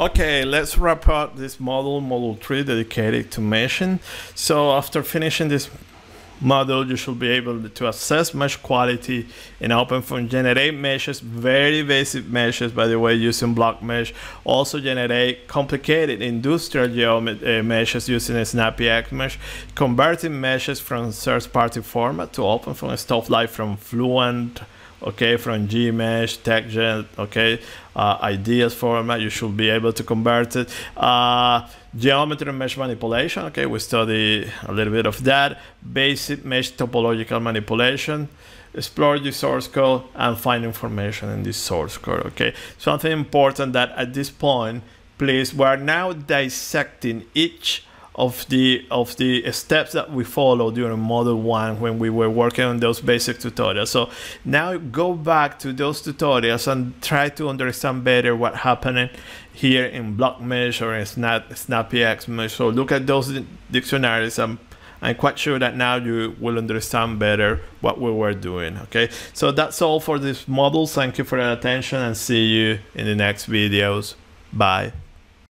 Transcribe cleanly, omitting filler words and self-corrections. Okay, let's wrap up this module 3 dedicated to meshing. So after finishing this model, you should be able to assess mesh quality in OpenFOAM, generate meshes, very basic meshes, by the way, using blockMesh, also generate complicated industrial meshes using SnappyHexMesh, converting meshes from third-party format to OpenFOAM, stuff like from Fluent, okay, from Gmsh, TechGen, okay, ideas format, you should be able to convert it. Geometry mesh manipulation, okay, we study a little bit of that. Basic mesh topological manipulation. Explore the source code and find information in this source code, okay. Something important that at this point, please, we're now dissecting each of the steps that we follow during module 1 when we were working on those basic tutorials. So now go back to those tutorials and try to understand better what happened here in blockMesh or in SnappyHexMesh. So look at those dictionaries. I'm quite sure that now you will understand better what we were doing, okay? So that's all for this module. Thank you for your attention and see you in the next videos. Bye.